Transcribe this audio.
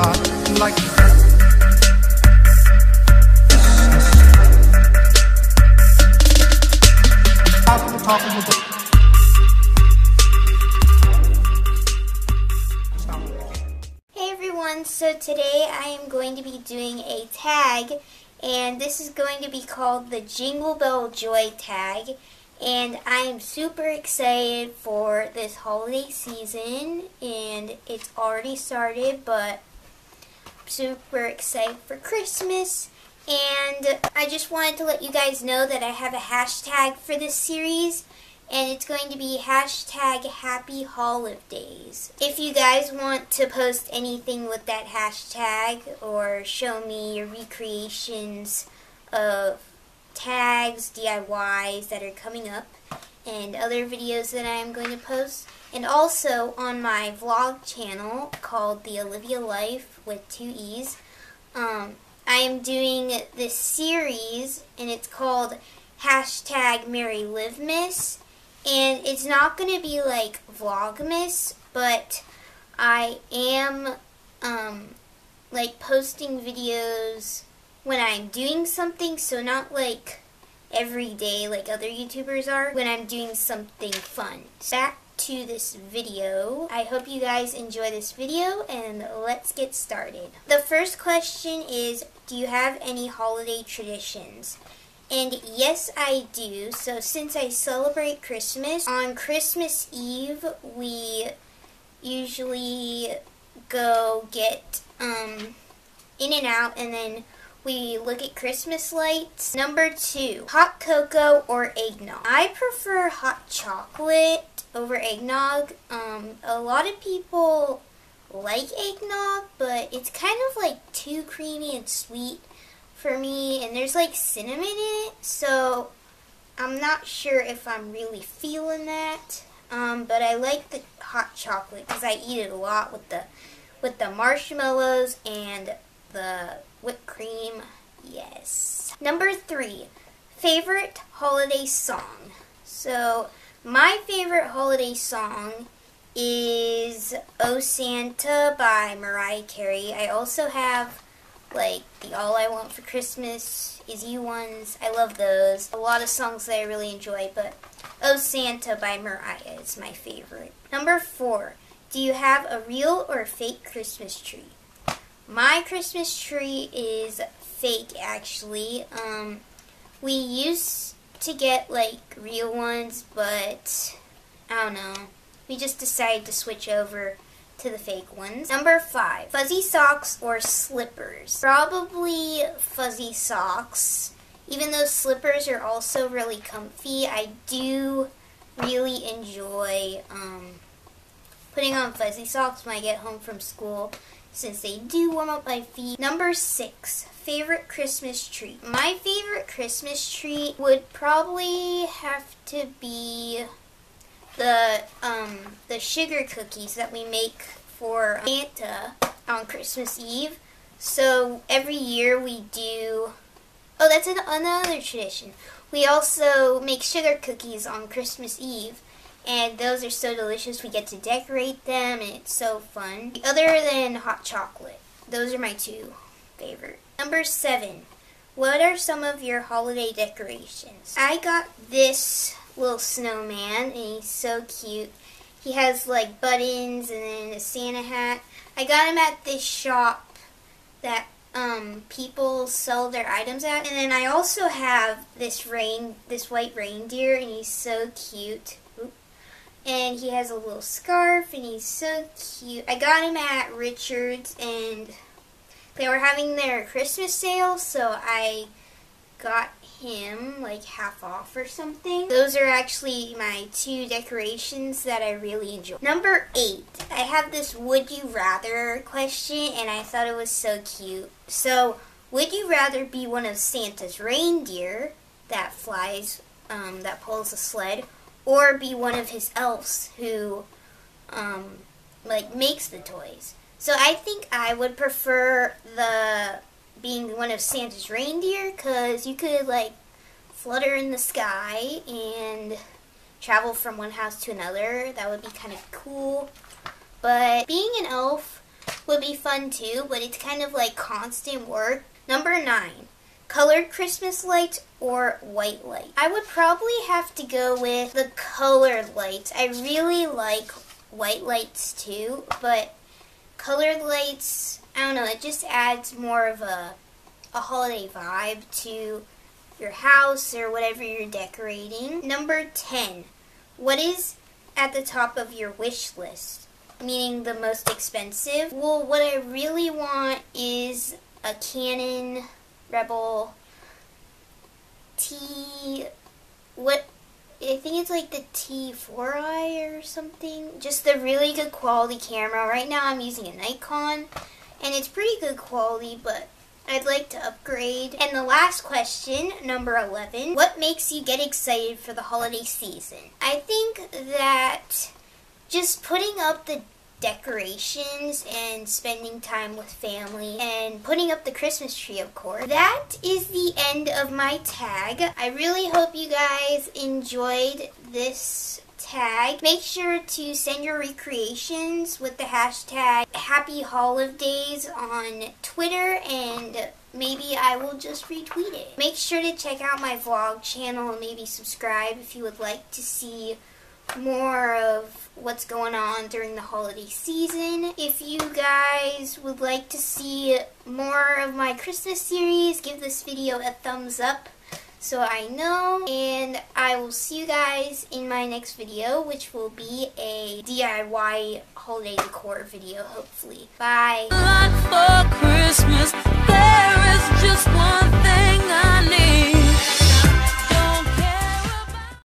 lot like that. Hey everyone, so today I am going to be doing a tag, and this is going to be called the Jingle Bell Joy Tag, and I am super excited for this holiday season, and it's already started, but I'm super excited for Christmas. And I just wanted to let you guys know that I have a hashtag for this series, and it's going to be hashtag Happy Holidays. If you guys want to post anything with that hashtag or show me your recreations of tags, DIYs that are coming up, and other videos that I am going to post, and also on my vlog channel called The Olivia Life with 2 E's, I am doing this series, and it's called hashtag MaryLiveMiss, and it's not going to be like Vlogmas, but I am like posting videos when I'm doing something, so not like every day like other YouTubers are, when I'm doing something fun. So back to this video. I hope you guys enjoy this video, and let's get started. The first question is, do you have any holiday traditions? And yes, I do. So since I celebrate Christmas, on Christmas Eve we usually go get In-N-Out, and then we look at Christmas lights. Number 2, hot cocoa or eggnog. I prefer hot chocolate over eggnog. A lot of people like eggnog, but it's kind of like too creamy and sweet for me, and there's like cinnamon in it, so I'm not sure if I'm really feeling that. But I like the hot chocolate because I eat it a lot with the marshmallows and the whipped cream. Yes. Number 3, favorite holiday song. So my favorite holiday song is Oh Santa by Mariah Carey. I also have like the All I Want for Christmas, Is You ones. I love those. A lot of songs that I really enjoy, but Oh Santa by Mariah is my favorite. Number 4, do you have a real or fake Christmas tree? My Christmas tree is fake, actually. We used to get like real ones, but I don't know, we just decided to switch over to the fake ones. Number 5, fuzzy socks or slippers? Probably fuzzy socks, even though slippers are also really comfy. I do really enjoy putting on fuzzy socks when I get home from school, since they do warm up my feet. Number 6, favorite Christmas tree. My favorite Christmas tree would probably have to be the sugar cookies that we make for Santa on Christmas Eve. So every year we do, oh, that's another tradition. We also make sugar cookies on Christmas Eve, and those are so delicious. We get to decorate them, and it's so fun. Other than hot chocolate, those are my 2 favorite. Number 7, what are some of your holiday decorations? I got this little snowman, and he's so cute. He has like buttons and then a Santa hat. I got him at this shop that people sell their items at. And then I also have this white reindeer, and he's so cute. And he has a little scarf, and he's so cute. I got him at Richard's, and they were having their Christmas sale, so I got him like half off or something. Those are actually my 2 decorations that I really enjoy. Number 8, I have this would you rather question, and I thought it was so cute. So, would you rather be one of Santa's reindeer that flies, that pulls a sled, or be one of his elves who, like, makes the toys? So I think I would prefer being one of Santa's reindeer, because you could, like, flutter in the sky and travel from one house to another. That would be kind of cool. But being an elf, would be fun too, but it's kind of like constant work. Number 9, colored Christmas lights or white lights. I would probably have to go with the colored lights. I really like white lights too, but colored lights, I don't know, it just adds more of a holiday vibe to your house or whatever you're decorating. Number 10, what is at the top of your wish list? Meaning the most expensive? Well, what I really want is a Canon Rebel T, what, I think it's like the T4i or something. Just a really good quality camera. Right now I'm using a Nikon and it's pretty good quality, but I'd like to upgrade. And the last question, number 11, what makes you get excited for the holiday season? I think that just putting up the decorations and spending time with family and putting up the Christmas tree, of course. That is the end of my tag. I really hope you guys enjoyed this tag. Make sure to send your recreations with the hashtag Happy Holidays on Twitter, and maybe I will just retweet it. Make sure to check out my vlog channel and maybe subscribe if you would like to see more of what's going on during the holiday season. If you guys would like to see more of my Christmas series, give this video a thumbs up so I know, and I will see you guys in my next video, which will be a DIY holiday decor video, hopefully. Bye! For Christmas, there is just one thing.